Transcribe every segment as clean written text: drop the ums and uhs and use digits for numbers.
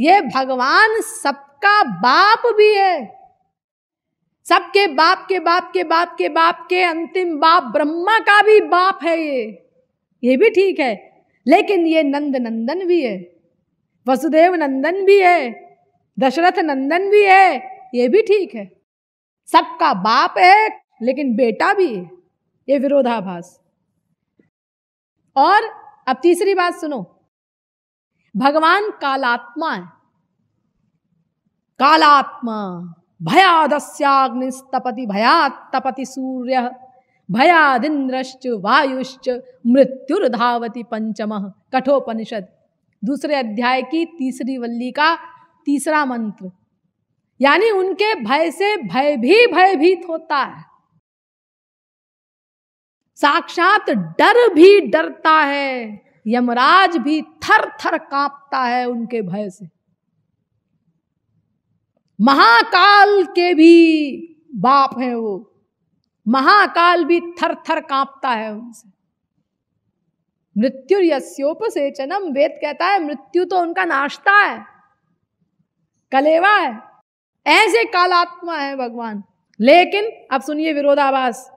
ये भगवान सबका बाप भी है, सबके बाप के बाप के बाप के बाप के अंतिम बाप ब्रह्मा का भी बाप है। ये भी ठीक है, लेकिन ये नंद नंदन भी है, वसुदेव नंदन भी है, दशरथ नंदन भी है, ये भी ठीक है। सबका बाप है लेकिन बेटा भी है, ये विरोधाभास। और अब तीसरी बात सुनो, भगवान कालात्मा है। कालात्मा भयादस्याग्निस्तपति भयात् तपति सूर्यः भयादिन्द्रश्च वायुश्च मृत्युर्धावति पंचमः। कठोपनिषद दूसरे अध्याय की तीसरी वल्ली का तीसरा मंत्र। यानी उनके भय से भय भी भयभीत होता है, साक्षात डर भी डरता है, यमराज भी थर थर कांपता है उनके भय से। महाकाल के भी बाप हैं वो, महाकाल भी थर थर कांपता है उनसे। मृत्युर्यस्योपसेचनम, वेद कहता है मृत्यु तो उनका नाश्ता है, कलेवा है। ऐसे कालात्मा है भगवान। लेकिन अब सुनिए विरोधाभास,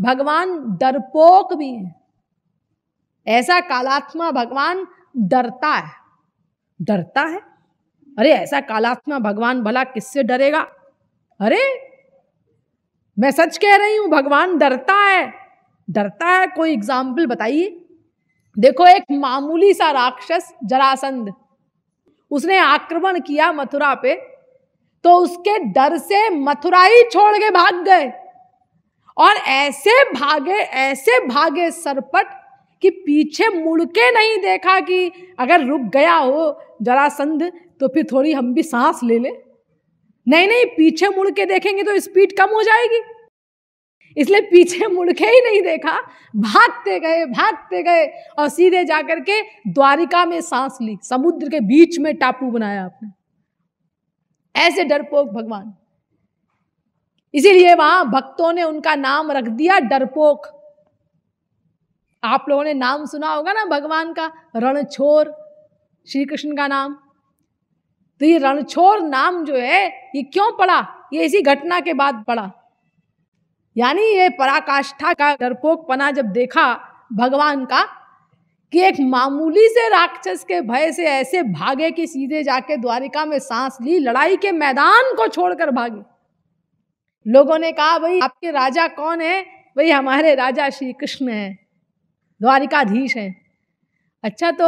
भगवान डरपोक भी है। ऐसा कालात्मा भगवान डरता है, डरता है। अरे ऐसा कालात्मा भगवान भला किससे डरेगा? अरे मैं सच कह रही हूं, भगवान डरता है, डरता है। कोई एग्जाम्पल बताइए। देखो, एक मामूली सा राक्षस जरासंध, उसने आक्रमण किया मथुरा पे, तो उसके डर से मथुरा ही छोड़ के भाग गए। और ऐसे भागे सरपट कि पीछे मुड़ के नहीं देखा कि अगर रुक गया हो जरासंध तो फिर थोड़ी हम भी सांस ले लें। नहीं, पीछे मुड़ के देखेंगे तो स्पीड कम हो जाएगी, इसलिए पीछे मुड़ के ही नहीं देखा, भागते गए और सीधे जाकर के द्वारिका में सांस ली। समुद्र के बीच में टापू बनाया आपने। ऐसे डरपोक भगवान, इसीलिए वहां भक्तों ने उनका नाम रख दिया डरपोक। आप लोगों ने नाम सुना होगा ना भगवान का, रणछोर, श्री कृष्ण का नाम। तो ये रणछोर नाम जो है ये क्यों पड़ा? ये इसी घटना के बाद पड़ा। यानी ये पराकाष्ठा का डरपोकपना जब देखा भगवान का कि एक मामूली से राक्षस के भय से ऐसे भागे कि सीधे जाके द्वारिका में सांस ली, लड़ाई के मैदान को छोड़कर भागे। लोगों ने कहा भाई आपके राजा कौन है? भाई हमारे राजा श्री कृष्ण हैं, द्वारिकाधीश हैं। अच्छा, तो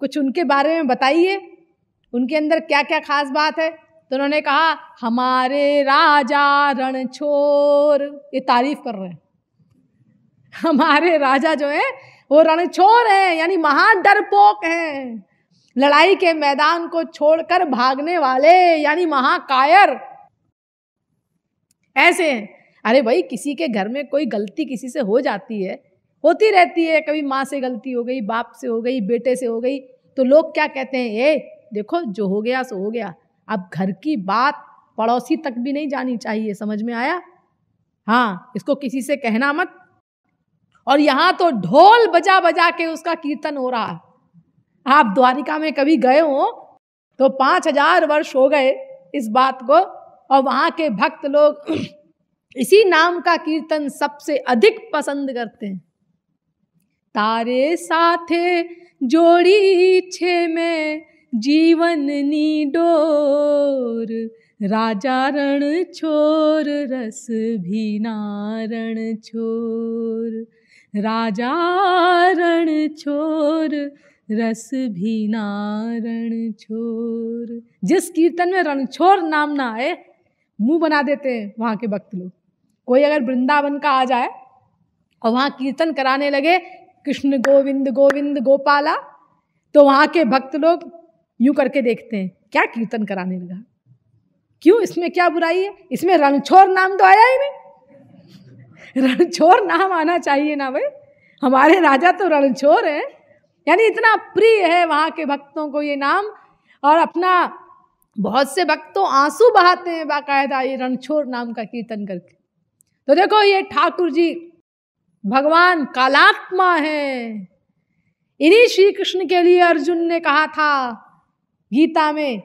कुछ उनके बारे में बताइए, उनके अंदर क्या क्या खास बात है? तो उन्होंने कहा हमारे राजा रणछोर, ये तारीफ कर रहे हैं, हमारे राजा जो है वो रणछोर है, यानी महाडरपोक हैं, लड़ाई के मैदान को छोड़कर भागने वाले, यानी महाकायर। ऐसे हैं। अरे भाई, किसी के घर में कोई गलती किसी से हो जाती है, होती रहती है, कभी माँ से गलती हो गई, बाप से हो गई, बेटे से हो गई, तो लोग क्या कहते हैं? ये देखो जो हो गया सो हो गया, अब घर की बात पड़ोसी तक भी नहीं जानी चाहिए, समझ में आया? हाँ, इसको किसी से कहना मत। और यहाँ तो ढोल बजा बजा के उसका कीर्तन हो रहा है। आप द्वारिका में कभी गए हो तो 5000 वर्ष हो गए इस बात को, और वहाँ के भक्त लोग इसी नाम का कीर्तन सबसे अधिक पसंद करते हैं। तारे साथे जोड़ी छे में जीवन नी डोर, राजा रण छोर रस भीना रण छोर, राजा रण छोर रस भीना रण छोर। जिस कीर्तन में रणछोर नाम ना आए, मुंह बना देते हैं वहाँ के भक्त लोग। कोई अगर वृंदावन का आ जाए और वहाँ कीर्तन कराने लगे कृष्ण गोविंद गोविंद गोपाला, तो वहाँ के भक्त लोग यूं करके देखते हैं, क्या कीर्तन कराने लगा, क्यों, इसमें क्या बुराई है? इसमें रणछोर नाम तो आया ही नहीं। रणछोर नाम आना चाहिए ना भाई, हमारे राजा तो रणछोर है, यानी इतना प्रिय है वहाँ के भक्तों को ये नाम। और अपना बहुत से भक्त तो आंसू बहाते हैं बाकायदा ये रणछोर नाम का कीर्तन करके। तो देखो, ये ठाकुर जी भगवान कालात्मा है। इन्हीं श्री कृष्ण के लिए अर्जुन ने कहा था गीता में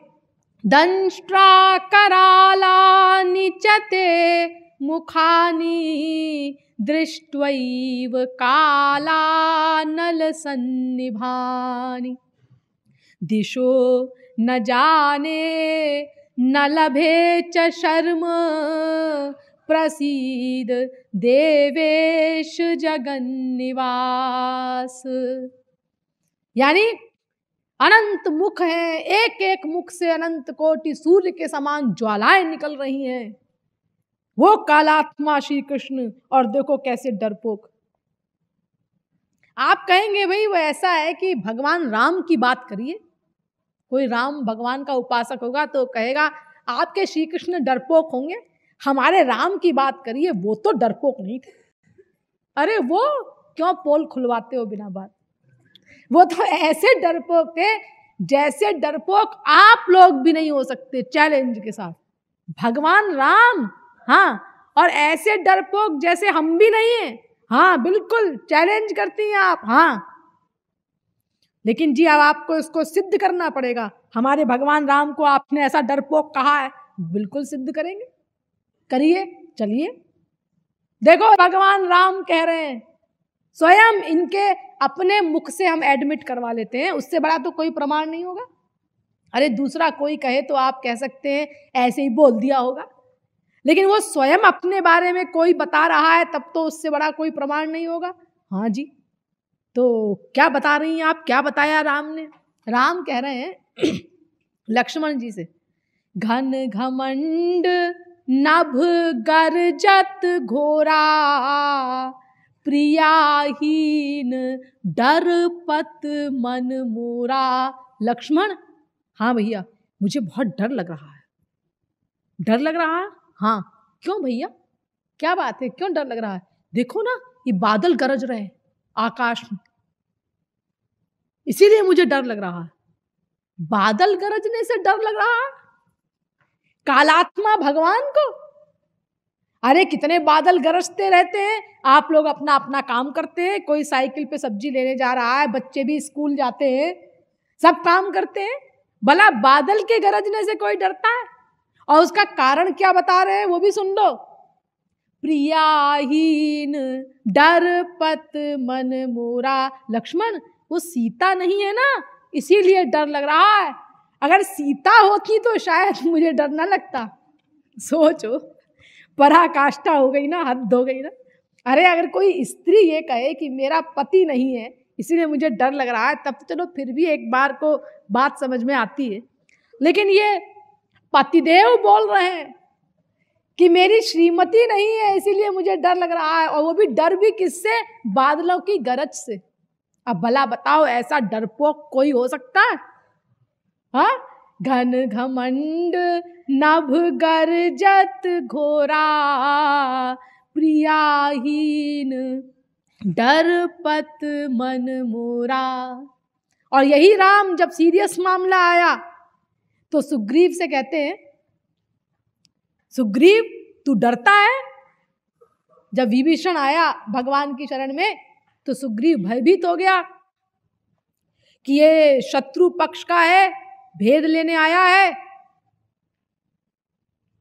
दंष्ट्रा करालानि च ते मुखानि दृष्ट्वैव कालानल सन्निभानि दिशो न जाने न लभे च शर्म प्रसीद देवेश जगन्निवास। यानी अनंत मुख हैं, एक एक मुख से अनंत कोटि सूर्य के समान ज्वालाएं निकल रही हैं। वो कालात्मा श्री कृष्ण, और देखो कैसे डरपोक। आप कहेंगे भाई वो ऐसा है कि भगवान राम की बात करिए, कोई राम भगवान का उपासक होगा तो कहेगा आपके श्री कृष्ण डरपोक होंगे, हमारे राम की बात करिए वो तो डरपोक नहीं थे। अरे वो क्यों पोल खुलवाते हो बिना बात, वो तो ऐसे डरपोक थे जैसे डरपोक आप लोग भी नहीं हो सकते, चैलेंज के साथ। भगवान राम, हाँ, और ऐसे डरपोक जैसे हम भी नहीं हैं, हाँ बिल्कुल चैलेंज करती हैं आप, हाँ। लेकिन जी अब आपको इसको सिद्ध करना पड़ेगा, हमारे भगवान राम को आपने ऐसा डरपोक कहा है, बिल्कुल सिद्ध करेंगे, करिए, चलिए। देखो भगवान राम कह रहे हैं, स्वयं इनके अपने मुख से हम एडमिट करवा लेते हैं, उससे बड़ा तो कोई प्रमाण नहीं होगा। अरे दूसरा कोई कहे तो आप कह सकते हैं ऐसे ही बोल दिया होगा, लेकिन वो स्वयं अपने बारे में कोई बता रहा है तब तो उससे बड़ा कोई प्रमाण नहीं होगा। हाँ जी, तो क्या बता रही हैं आप, क्या बताया राम ने? राम कह रहे हैं लक्ष्मण जी से, घन घमंड नभ गर्जत घोरा प्रियाहीन डरपत मन मोरा। लक्ष्मण, हाँ भैया मुझे बहुत डर लग रहा है। डर लग रहा है? हाँ। क्यों भैया, क्या बात है, क्यों डर लग रहा है? देखो ना ये बादल गरज रहे हैं आकाश में, इसीलिए मुझे डर लग रहा है। बादल गरजने से डर लग रहा है कालात्मा भगवान को? अरे कितने बादल गरजते रहते हैं, आप लोग अपना अपना काम करते हैं, कोई साइकिल पे सब्जी लेने जा रहा है, बच्चे भी स्कूल जाते हैं, सब काम करते हैं, भला बादल के गरजने से कोई डरता है? और उसका कारण क्या बता रहे हैं वो भी सुन लो। प्रियाहीन डरपत मन मोरा। लक्ष्मण वो सीता नहीं है ना, इसीलिए डर लग रहा है। अगर सीता होती तो शायद मुझे डर ना लगता। सोचो पराकाष्ठा हो गई ना, हद हो गई ना। अरे अगर कोई स्त्री ये कहे कि मेरा पति नहीं है इसीलिए मुझे डर लग रहा है, तब तो चलो फिर भी एक बार को बात समझ में आती है। लेकिन ये पतिदेव बोल रहे हैं कि मेरी श्रीमती नहीं है इसीलिए मुझे डर लग रहा है, और वो भी डर भी किससे? बादलों की गरज से। अब भला बताओ ऐसा डरपोक कोई हो सकता है? हाँ, घन घमंड नभ गर्जत घोरा प्रियाहीन डरपत मन मोरा। और यही राम जब सीरियस मामला आया तो सुग्रीव से कहते हैं, सुग्रीव तू डरता है? जब विभीषण आया भगवान की शरण में तो सुग्रीव भयभीत हो गया कि ये शत्रु पक्ष का है, भेद लेने आया है,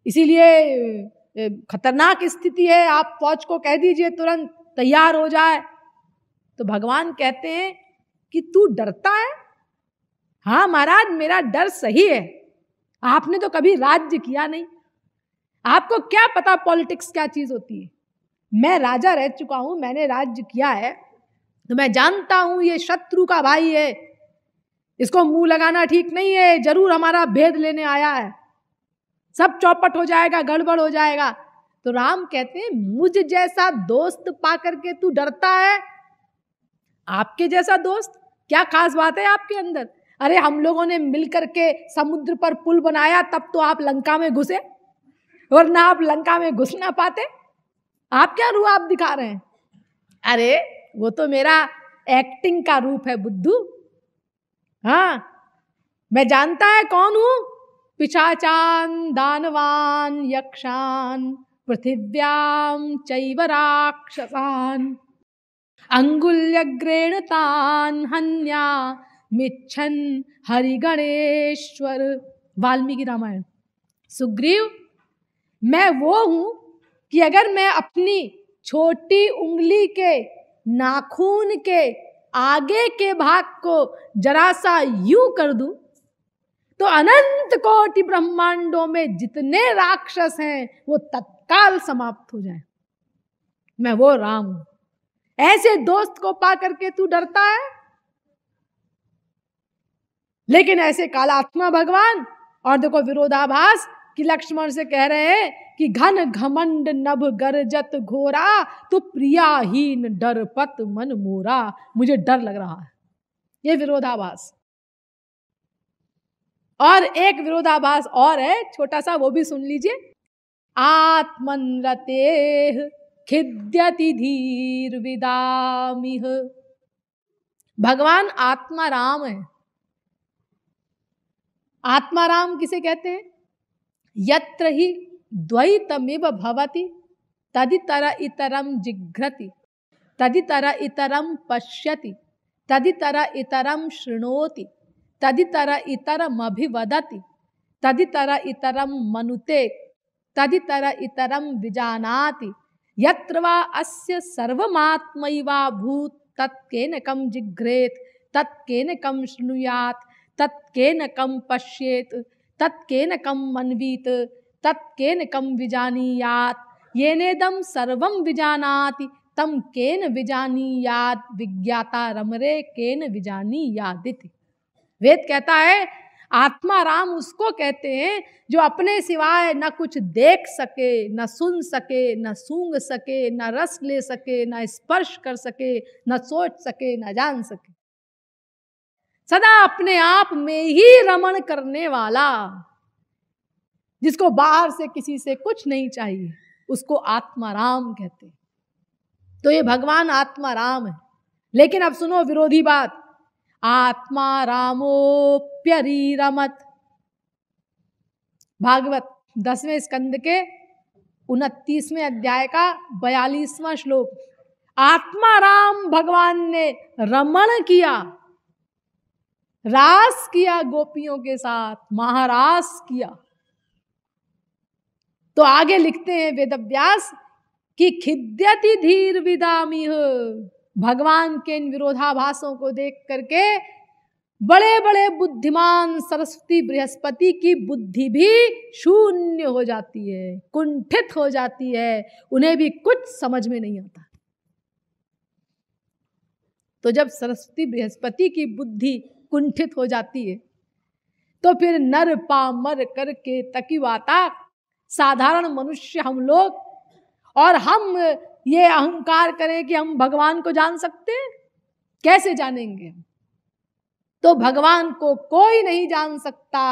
इसीलिए खतरनाक स्थिति है, आप फौज को कह दीजिए तुरंत तैयार हो जाए। तो भगवान कहते हैं कि तू डरता है? हाँ महाराज मेरा डर सही है, आपने तो कभी राज्य किया नहीं, आपको क्या पता पॉलिटिक्स क्या चीज़ होती है। मैं राजा रह चुका हूँ, मैंने राज्य किया है, तो मैं जानता हूँ ये शत्रु का भाई है, इसको मुंह लगाना ठीक नहीं है, जरूर हमारा भेद लेने आया है, सब चौपट हो जाएगा, गड़बड़ हो जाएगा। तो राम कहते हैं मुझ जैसा दोस्त पा करके तू डरता है? आपके जैसा दोस्त, क्या खास बात है आपके अंदर? अरे हम लोगों ने मिलकर के समुद्र पर पुल बनाया तब तो आप लंका में घुसे, वरना आप लंका में घुस ना पाते। आप क्या रूप आप दिखा रहे हैं? अरे वो तो मेरा एक्टिंग का रूप है बुद्धू, हाँ मैं जानता है कौन हूँ, पिशाचान दानवान यक्षान पृथिव्याम चैव राक्षसान अंगुल्यग्रेणतान हन्या मिच्छन हरिगणेश्वर। वाल्मीकि रामायण। सुग्रीव, मैं वो हूं कि अगर मैं अपनी छोटी उंगली के नाखून के आगे के भाग को जरा सा यूं कर दूं तो अनंत कोटि ब्रह्मांडों में जितने राक्षस हैं वो तत्काल समाप्त हो जाएं। मैं वो राम हूं। ऐसे दोस्त को पा करके तू डरता है, लेकिन ऐसे कालात्मा भगवान। और देखो विरोधाभास कि लक्ष्मण से कह रहे हैं कि घन घमंड नभ गरजत घोरा, तो प्रियाहीन डरपत मन मोरा। मुझे डर लग रहा है, ये विरोधाभास। और एक विरोधाभास और है छोटा सा, वो भी सुन लीजिए। आत्मनरतेह खिद्यति धीर विदामिह। भगवान आत्मा राम है। आत्मा राम किसे कहते हैं? यत्र ही द्वैतमिव भवति तदितर इतरम जिघ्रति तदितर इतरम पश्यति तदितर इतरम शृणोति तदितर इतरमभिवदति तदितर इतरम मनुते तदितर इतरम विजानाति यत्र वा अस्य सर्वमात्मैवा भूत तत्केन कम जिघ्रेत तत्केन कम शृणुयात तत्केन कम पश्येत तत्केन कम मन्वीत तत्केन कम विजानीयात येनेदं सर्वं विजानाति तम केन विजानीयात विज्ञाता रमरे केन विजानीयादिति। वेद कहता है आत्मा राम उसको कहते हैं जो अपने सिवाय न कुछ देख सके, न सुन सके, न सूंघ सके, न रस ले सके, न स्पर्श कर सके, न सोच सके, न जान सके। सदा अपने आप में ही रमण करने वाला, जिसको बाहर से किसी से कुछ नहीं चाहिए, उसको आत्मा राम कहते हैं। तो ये भगवान आत्मा राम है। लेकिन अब सुनो विरोधी बात। आत्मा रामोप्यरी रमत, भागवत 10वें स्कंद के 29वें अध्याय का 42वां श्लोक। आत्मा राम भगवान ने रमण किया, रास किया गोपियों के साथ, महारास किया। तो आगे लिखते हैं वेदव्यास कि खिद्यति धीर विदामिह। भगवान के इन विरोधाभासों को देख करके बड़े बड़े बुद्धिमान सरस्वती बृहस्पति की बुद्धि भी शून्य हो जाती है, कुंठित हो जाती है, उन्हें भी कुछ समझ में नहीं आता। तो जब सरस्वती बृहस्पति की बुद्धि कुंठित हो जाती है तो फिर नर पामर करके तकिवाता साधारण मनुष्य हम लोग, और हम ये अहंकार करें कि हम भगवान को जान सकते हैं, कैसे जानेंगे? तो भगवान को कोई नहीं जान सकता,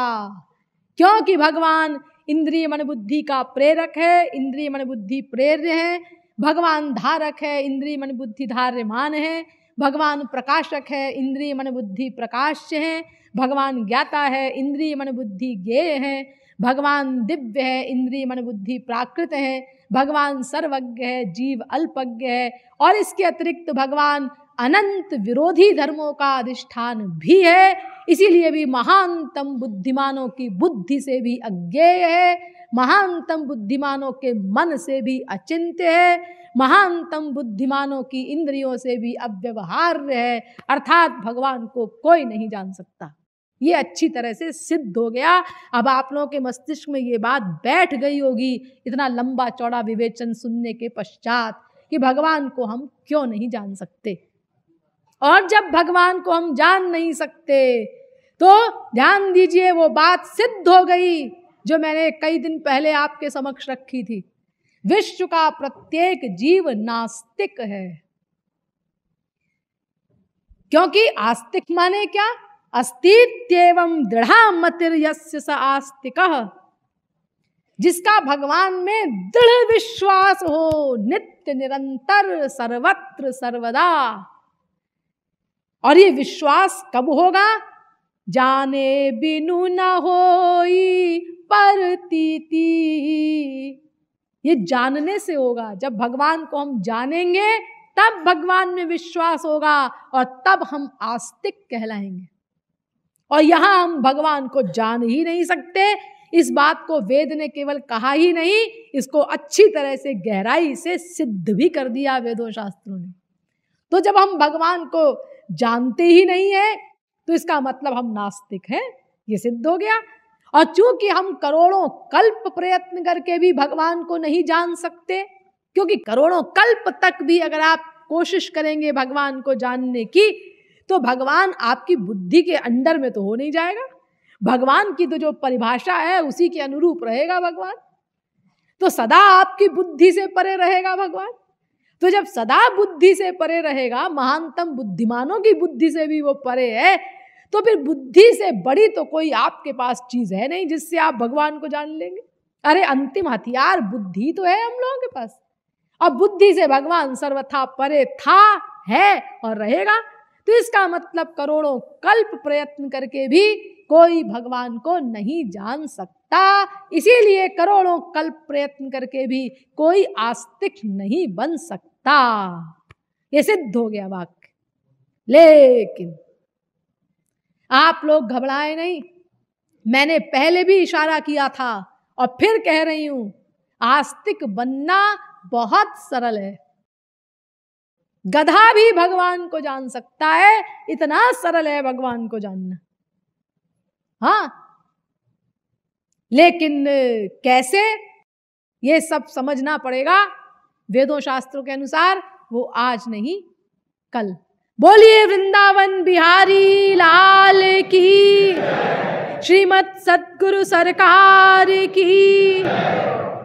क्योंकि भगवान इंद्रिय मन बुद्धि का प्रेरक है, इंद्रिय मन बुद्धि प्रेर्य है। भगवान धारक है, इंद्रिय मन बुद्धि धार्यमान है। भगवान प्रकाशक है, इंद्रिय मन बुद्धि प्रकाश्य है। भगवान ज्ञाता है, इंद्रिय मन बुद्धि ज्ञेय है। भगवान दिव्य है, इंद्रिय मन बुद्धि प्राकृत है। भगवान सर्वज्ञ है, जीव अल्पज्ञ है। और इसके अतिरिक्त भगवान अनंत विरोधी धर्मों का अधिष्ठान भी है, इसीलिए भी महानतम बुद्धिमानों की बुद्धि से भी अज्ञेय है, महानतम बुद्धिमानों के मन से भी अचिंत्य है, महानतम बुद्धिमानों की इंद्रियों से भी अव्यवहार्य है। अर्थात भगवान को कोई नहीं जान सकता। ये अच्छी तरह से सिद्ध हो गया। अब आप लोगों के मस्तिष्क में ये बात बैठ गई होगी इतना लंबा चौड़ा विवेचन सुनने के पश्चात कि भगवान को हम क्यों नहीं जान सकते। और जब भगवान को हम जान नहीं सकते तो ध्यान दीजिए, वो बात सिद्ध हो गई जो मैंने कई दिन पहले आपके समक्ष रखी थी। विश्व का प्रत्येक जीव नास्तिक है, क्योंकि आस्तिक माने क्या? अस्तित्वं दृढ़ा मतिर्यस्य स आस्तिकः। जिसका भगवान में दृढ़ विश्वास हो, नित्य निरंतर सर्वत्र सर्वदा। और ये विश्वास कब होगा? जाने बिनु न होई परतीति। ये जानने से होगा। जब भगवान को हम जानेंगे तब भगवान में विश्वास होगा और तब हम आस्तिक कहलाएंगे। और यहाँ हम भगवान को जान ही नहीं सकते। इस बात को वेद ने केवल कहा ही नहीं, इसको अच्छी तरह से गहराई से सिद्ध भी कर दिया वेदों शास्त्रों ने। तो जब हम भगवान को जानते ही नहीं है तो इसका मतलब हम नास्तिक हैं, ये सिद्ध हो गया। और चूंकि हम करोड़ों कल्प प्रयत्न करके भी भगवान को नहीं जान सकते, क्योंकि करोड़ों कल्प तक भी अगर आप कोशिश करेंगे भगवान को जानने की तो भगवान आपकी बुद्धि के अंडर में तो हो नहीं जाएगा। भगवान की तो जो परिभाषा है उसी के अनुरूप रहेगा भगवान, तो सदा आपकी बुद्धि से परे रहेगा भगवान। तो जब सदा बुद्धि से परे रहेगा, महानतम बुद्धिमानों की बुद्धि से भी वो परे है, तो फिर बुद्धि से बड़ी तो कोई आपके पास चीज है नहीं जिससे आप भगवान को जान लेंगे। अरे अंतिम हथियार बुद्धि तो है हम लोगों के पास, और बुद्धि से भगवान सर्वथा परे था, है और रहेगा। तो इसका मतलब करोड़ों कल्प प्रयत्न करके भी कोई भगवान को नहीं जान सकता। इसीलिए करोड़ों कल्प प्रयत्न करके भी कोई आस्तिक नहीं बन सकता, ये सिद्ध हो गया वाक्य। लेकिन आप लोग घबराए नहीं, मैंने पहले भी इशारा किया था और फिर कह रही हूं, आस्तिक बनना बहुत सरल है। गधा भी भगवान को जान सकता है, इतना सरल है भगवान को जानना। हाँ, लेकिन कैसे, ये सब समझना पड़ेगा वेदों शास्त्रों के अनुसार, वो आज नहीं कल। बोलिए वृंदावन बिहारी लाल की, श्रीमद सतगुरु सरकार की।